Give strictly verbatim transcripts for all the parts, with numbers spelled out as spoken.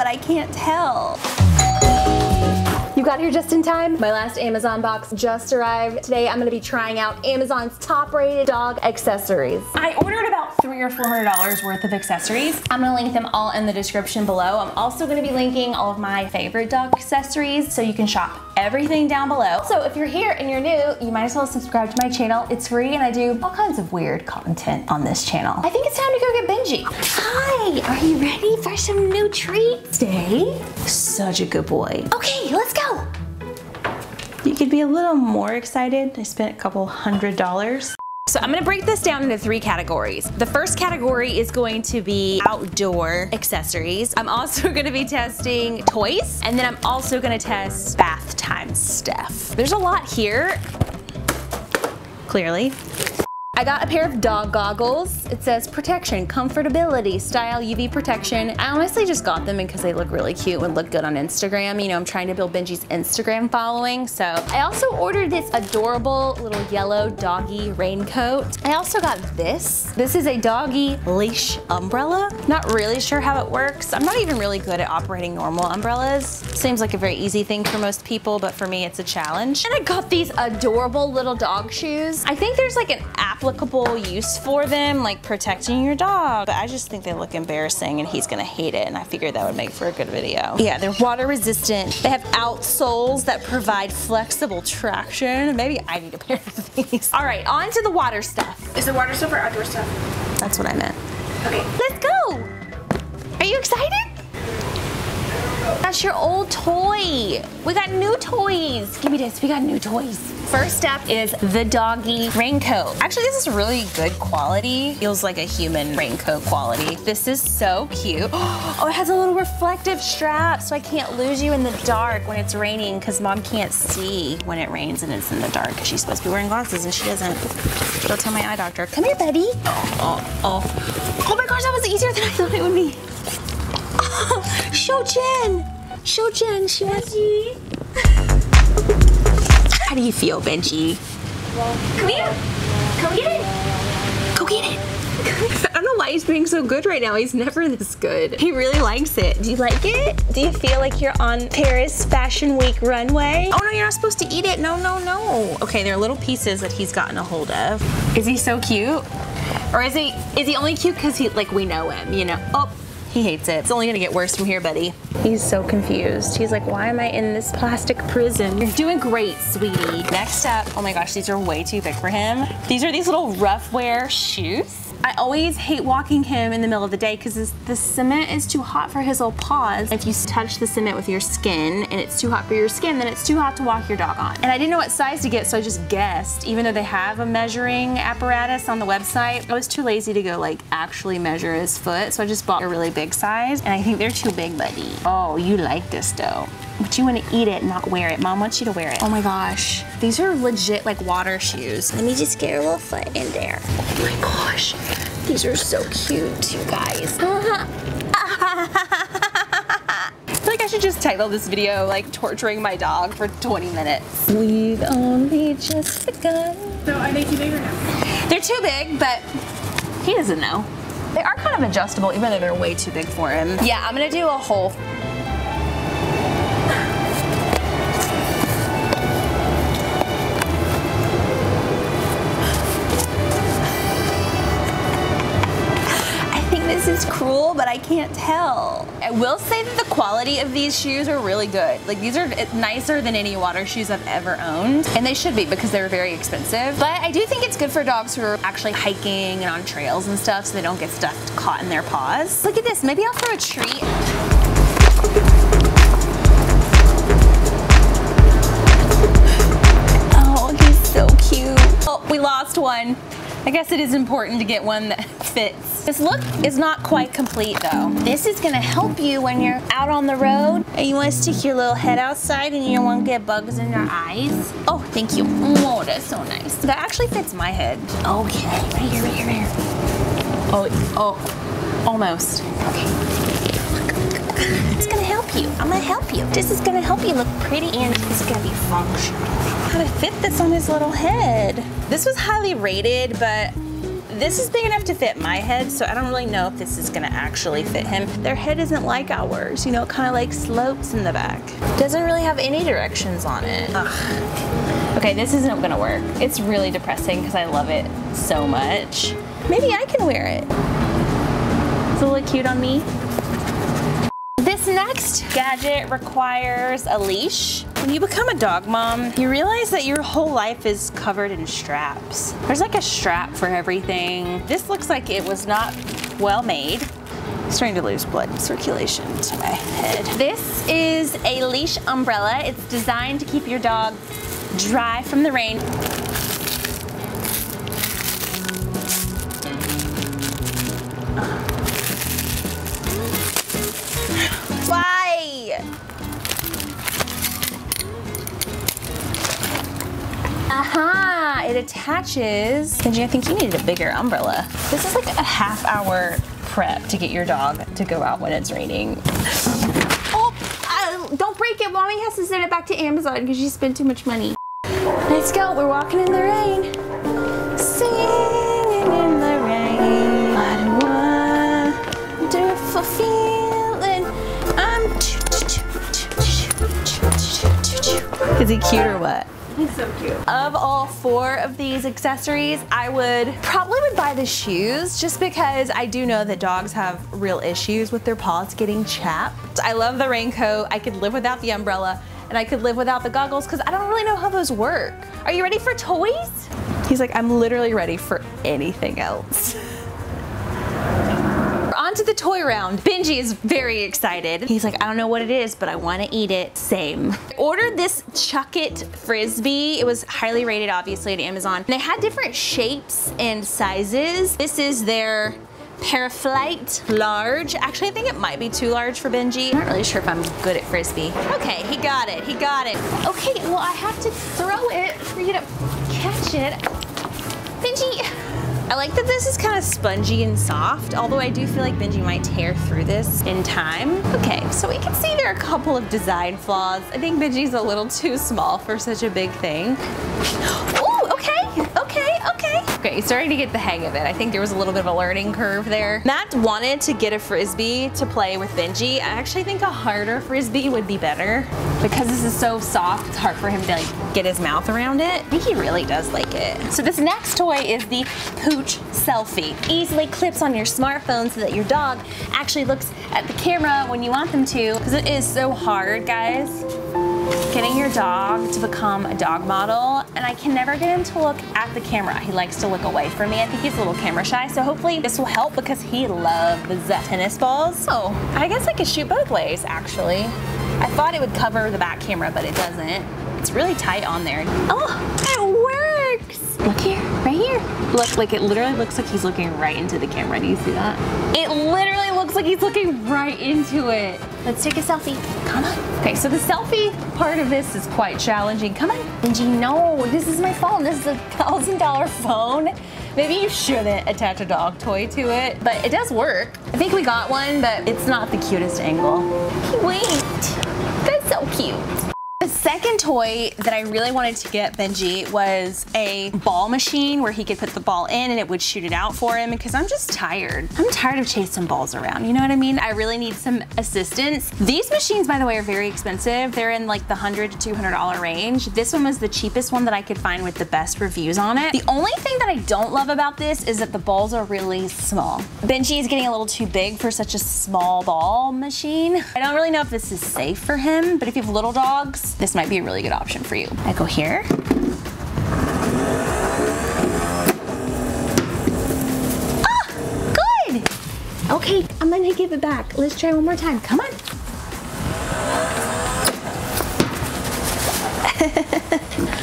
but I can't tell. You got here just in time. My last Amazon box just arrived. Today I'm gonna be trying out Amazon's top rated dog accessories. I ordered about three or four hundred dollars worth of accessories. I'm gonna link them all in the description below. I'm also gonna be linking all of my favorite dog accessories so you can shop everything down below. So if you're here and you're new, you might as well subscribe to my channel. It's free and I do all kinds of weird content on this channel. I think it's time to go get Benji. Hi, are you ready for some new treats? Stay such a good boy. Okay, let's go. You could be a little more excited. I spent a couple hundred dollars. So I'm gonna break this down into three categories. The first category is going to be outdoor accessories. I'm also gonna be testing toys, and then I'm also gonna test bath time stuff. There's a lot here, clearly. I got a pair of dog goggles. It says protection, comfortability, style, U V protection. I honestly just got them because they look really cute and look good on Instagram. You know, I'm trying to build Benji's Instagram following. So I also ordered this adorable little yellow doggy raincoat. I also got this. This is a doggy leash umbrella. Not really sure how it works. I'm not even really good at operating normal umbrellas. Seems like a very easy thing for most people, but for me it's a challenge. And I got these adorable little dog shoes. I think there's like an apple use for them, like protecting your dog, but I just think they look embarrassing and he's gonna hate it, and I figured that would make for a good video. Yeah, they're water resistant. They have outsoles that provide flexible traction. Maybe I need a pair of these. All right, on to the water stuff. Is the water stuff or outdoor stuff? That's what I meant. Okay. Let's go. Are you excited? That's your old toy. We got new toys. Give me this, we got new toys. First up is the doggy raincoat. Actually, this is really good quality. Feels like a human raincoat quality. This is so cute. Oh, it has a little reflective strap so I can't lose you in the dark when it's raining, because mom can't see when it rains and it's in the dark, because she's supposed to be wearing glasses and she doesn't. Go tell my eye doctor. Come here, buddy. Oh, oh, oh. Oh my gosh, that was easier than I thought it would be. Show Jen! Show Jen, she wants you. How do you feel, Benji? Come here! Go get it! Go get it! I don't know why he's being so good right now. He's never this good. He really likes it. Do you like it? Do you feel like you're on Paris Fashion Week runway? Oh no, you're not supposed to eat it. No, no, no. Okay, there are little pieces that he's gotten a hold of. Is he so cute? Or is he is he only cute because he like we know him, you know? Oh. He hates it. It's only gonna get worse from here, buddy. He's so confused. He's like, why am I in this plastic prison? You're doing great, sweetie. Next up, oh my gosh, these are way too big for him. These are these little rough wear shoes. I always hate walking him in the middle of the day because the cement is too hot for his little paws. If you touch the cement with your skin and it's too hot for your skin, then it's too hot to walk your dog on. And I didn't know what size to get, so I just guessed. Even though they have a measuring apparatus on the website, I was too lazy to go like actually measure his foot, so I just bought a really big big size, and I think they're too big, buddy. Oh, you like this though. But you wanna eat it, not wear it. Mom wants you to wear it. Oh my gosh. These are legit like water shoes. Let me just get a little foot in there. Oh my gosh. These are so cute, you guys. I feel like I should just title this video like torturing my dog for twenty minutes. We've only just begun. So are they too big or no? They're too big, but he doesn't know. They are kind of adjustable, even though they're way too big for him. Yeah, I'm gonna do a whole. I think this is cruel, but I can't tell. I will say that the quality of these shoes are really good. Like, these are nicer than any water shoes I've ever owned. And they should be, because they're very expensive. But I do think it's good for dogs who are actually hiking and on trails and stuff, so they don't get stuff caught in their paws. Look at this, maybe I'll throw a treat. Oh, he's so cute. Oh, we lost one. I guess it is important to get one that fits. This look is not quite complete though. This is gonna help you when you're out on the road and you wanna stick your little head outside and you don't wanna get bugs in your eyes. Oh, thank you. Oh, that's so nice. That actually fits my head. Okay, right here, right here, right here. Oh, oh, almost. Okay. It's gonna help you. I'm gonna help you. This is gonna help you look pretty and it's gonna be functional. How to fit this on his little head. This was highly rated, but This is big enough to fit my head, so I don't really know if this is gonna actually fit him. Their head isn't like ours, you know, it kind of like slopes in the back. Doesn't really have any directions on it. Ugh. Okay, this isn't gonna work. It's really depressing because I love it so much. Maybe I can wear it. Does it look cute on me? This next gadget requires a leash. When you become a dog mom, you realize that your whole life is covered in straps. There's like a strap for everything. This looks like it was not well made. I'm starting to lose blood circulation to my head. This is a leash umbrella. It's designed to keep your dog dry from the rain. Aha, it attaches. Benji, I think you needed a bigger umbrella. This is like a half hour prep to get your dog to go out when it's raining. Oh, uh, don't break it. Mommy has to send it back to Amazon because she spent too much money. Let's go, we're walking in the rain. Singing in the rain. What a wonderful feeling. I'm Is he cute or what? He's so cute. Of all four of these accessories, I would probably would buy the shoes just because I do know that dogs have real issues with their paws getting chapped. I love the raincoat. I could live without the umbrella and I could live without the goggles because I don't really know how those work. Are you ready for toys? He's like, I'm literally ready for anything else. On to the toy round. Benji is very excited. He's like, I don't know what it is, but I want to eat it. Same. I ordered this Chuckit Frisbee. It was highly rated, obviously, at Amazon. They had different shapes and sizes. This is their Paraflight large. Actually, I think it might be too large for Benji. I'm not really sure if I'm good at Frisbee. Okay, he got it. He got it. Okay, well, I have to throw it for you to catch it. Benji. I like that this is kind of spongy and soft, although I do feel like Benji might tear through this in time. Okay, so we can see there are a couple of design flaws. I think Benji's a little too small for such a big thing. Ooh, okay, okay, okay. Okay, he's starting to get the hang of it. I think there was a little bit of a learning curve there. Matt wanted to get a Frisbee to play with Benji. I actually think a harder Frisbee would be better. Because this is so soft, it's hard for him to like get his mouth around it. I think he really does like it. So this next toy is the Pooch Selfie. Easily clips on your smartphone so that your dog actually looks at the camera when you want them to. Because it is so hard, guys, getting your dog to become a dog model. And I can never get him to look at the camera. He likes to look away from me. I think he's a little camera shy. So hopefully this will help because he loves tennis balls. Oh, I guess I could shoot both ways, actually. I thought it would cover the back camera, but it doesn't. It's really tight on there. Oh, it works! Look here, right here. Look, like it literally looks like he's looking right into the camera. Do you see that? It literally looks like he's looking right into it. Let's take a selfie. Come on. Okay, so the selfie part of this is quite challenging. Come on. Benji, no, this is my phone. This is a thousand dollar phone. Maybe you shouldn't attach a dog toy to it, but it does work. I think we got one, but it's not the cutest angle. He winked. That's so cute. The second toy that I really wanted to get Benji was a ball machine where he could put the ball in and it would shoot it out for him because I'm just tired. I'm tired of chasing balls around, you know what I mean? I really need some assistance. These machines, by the way, are very expensive. They're in like the one hundred to two hundred dollar range. This one was the cheapest one that I could find with the best reviews on it. The only thing that I don't love about this is that the balls are really small. Benji is getting a little too big for such a small ball machine. I don't really know if this is safe for him, but if you have little dogs, this might be a really good option for you. I go here. Ah, good. Okay, I'm gonna give it back. Let's try one more time. Come on.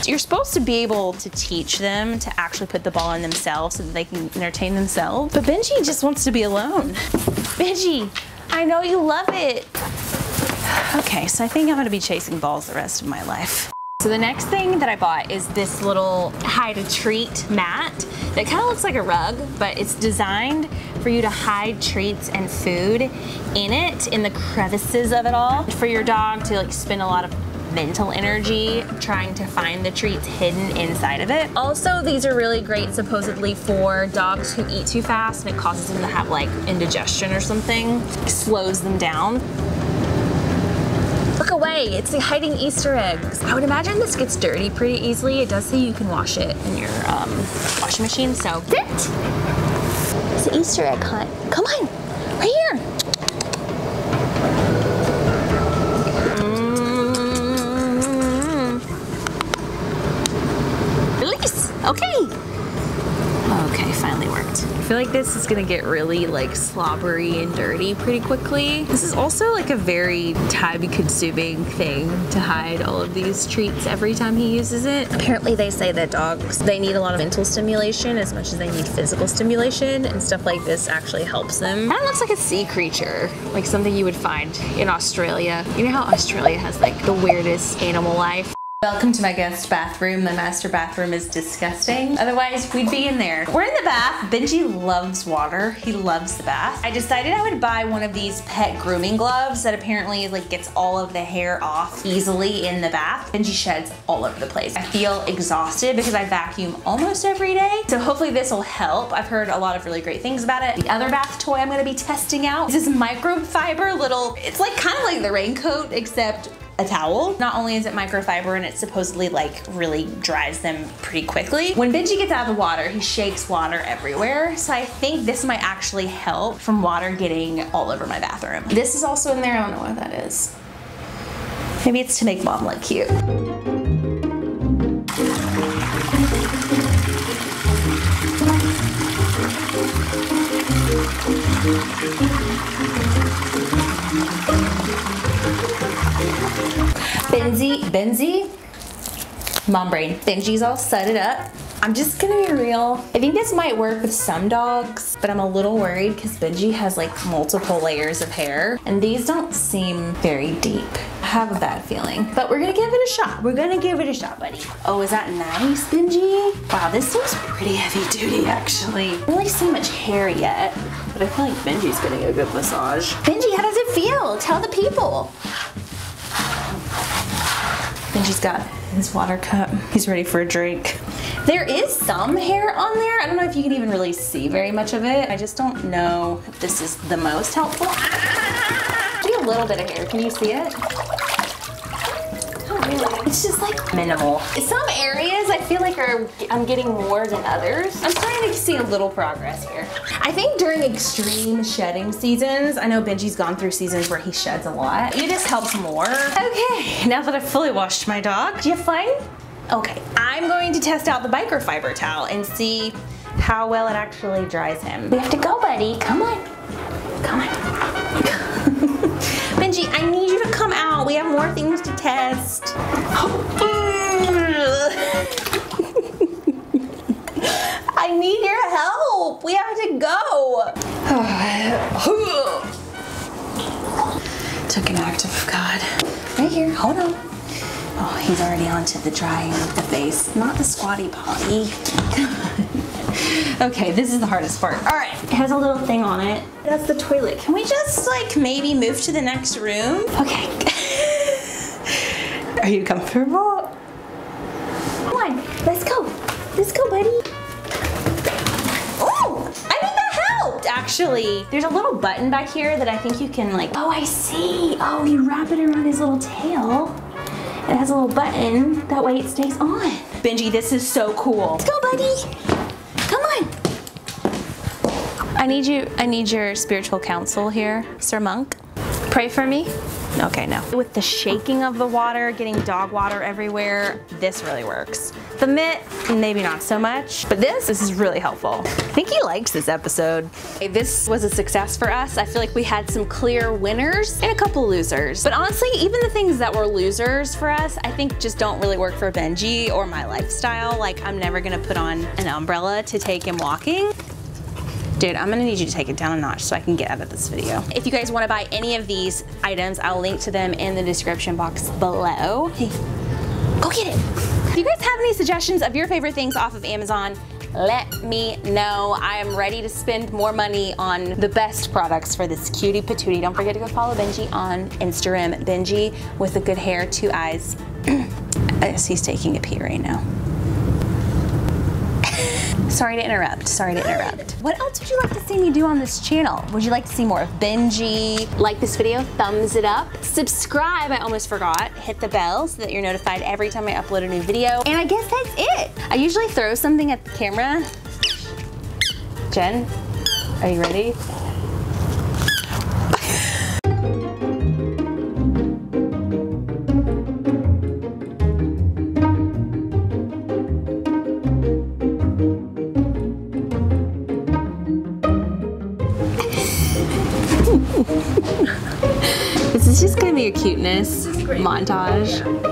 You're supposed to be able to teach them to actually put the ball in themselves so that they can entertain themselves. But Benji just wants to be alone. Benji, I know you love it. Okay, so I think I'm gonna be chasing balls the rest of my life. So the next thing that I bought is this little hide a treat mat that kind of looks like a rug, but it's designed for you to hide treats and food in it, in the crevices of it all, for your dog to like spend a lot of mental energy trying to find the treats hidden inside of it. Also, these are really great supposedly for dogs who eat too fast and it causes them to have like indigestion or something. It slows them down. Look away, it's hiding Easter eggs. I would imagine this gets dirty pretty easily. It does say you can wash it in your um, washing machine, so. That's it. It's an Easter egg hunt. Come on, right here. Mm-hmm. Release, okay. Okay, finally worked. I feel like this is gonna get really like slobbery and dirty pretty quickly. This is also like a very time-consuming thing to hide all of these treats every time he uses it. Apparently they say that dogs, they need a lot of mental stimulation as much as they need physical stimulation, and stuff like this actually helps them. Kind of looks like a sea creature, like something you would find in Australia. You know how Australia has like the weirdest animal life? Welcome to my guest bathroom. The master bathroom is disgusting. Otherwise, we'd be in there. We're in the bath. Benji loves water. He loves the bath. I decided I would buy one of these pet grooming gloves that apparently like gets all of the hair off easily in the bath. Benji sheds all over the place. I feel exhausted because I vacuum almost every day. So hopefully this will help. I've heard a lot of really great things about it. The other bath toy I'm gonna be testing out is this microfiber little, it's like kind of like the raincoat except a towel. Not only is it microfiber and it supposedly like really dries them pretty quickly. When Benji gets out of the water, he shakes water everywhere. So I think this might actually help from water getting all over my bathroom. This is also in there, I don't know what that is. Maybe it's to make mom look cute. Benji, Benji, mom brain. Benji's all sudded up. I'm just gonna be real. I think this might work with some dogs, but I'm a little worried because Benji has like multiple layers of hair and these don't seem very deep. I have a bad feeling, but we're gonna give it a shot. We're gonna give it a shot, buddy. Oh, is that nice, Benji? Wow, this looks pretty heavy duty actually. I don't really see much hair yet, but I feel like Benji's getting a good massage. Benji, how does it feel? Tell the people. Benji's got his water cup. He's ready for a drink. There is some hair on there. I don't know if you can even really see very much of it. I just don't know if this is the most helpful. Ah! Just a little bit of hair. Can you see it? Not really. It's just like minimal. Some areas I feel like are, I'm getting more than others. I'm starting to see a little progress here. I think during extreme shedding seasons, I know Benji's gone through seasons where he sheds a lot. It just helps more. Okay, now that I've fully washed my dog, do you have fun? Okay, I'm going to test out the microfiber towel and see how well it actually dries him. We have to go, buddy. Come on, come on. Benji, I need you to come out. We have more things to test. I need your help. We have to go. Took an act of God. Right here, hold on. Oh, he's already onto the drying of the face, not the squatty potty. Okay, this is the hardest part. All right, it has a little thing on it. That's the toilet. Can we just like maybe move to the next room? Okay. Are you comfortable? Come on, let's go. Let's go, buddy. Actually, there's a little button back here that I think you can like, oh, I see. Oh, you wrap it around his little tail. It has a little button, that way it stays on. Benji, this is so cool. Let's go, buddy. Come on. I need you, I need your spiritual counsel here, Sir Monk. Pray for me. Okay, no. With the shaking of the water, getting dog water everywhere, this really works. The mitt, maybe not so much, but this, this is really helpful. I think he likes this episode. Okay, this was a success for us. I feel like we had some clear winners and a couple losers. But honestly, even the things that were losers for us, I think just don't really work for Benji or my lifestyle. Like, I'm never gonna put on an umbrella to take him walking. Dude, I'm gonna need you to take it down a notch so I can get out of this video. If you guys wanna buy any of these items, I'll link to them in the description box below. Hey, go get it. If you guys have any suggestions of your favorite things off of Amazon, let me know. I am ready to spend more money on the best products for this cutie patootie. Don't forget to go follow Benji on Instagram. Benji with the good hair, two eyes. He's taking a pee right now. Sorry to interrupt, sorry to interrupt. What else would you like to see me do on this channel? Would you like to see more of Benji? Like this video, thumbs it up. Subscribe, I almost forgot. Hit the bell so that you're notified every time I upload a new video. And I guess that's it. I usually throw something at the camera. Jen, are you ready? This is just gonna be a cuteness montage.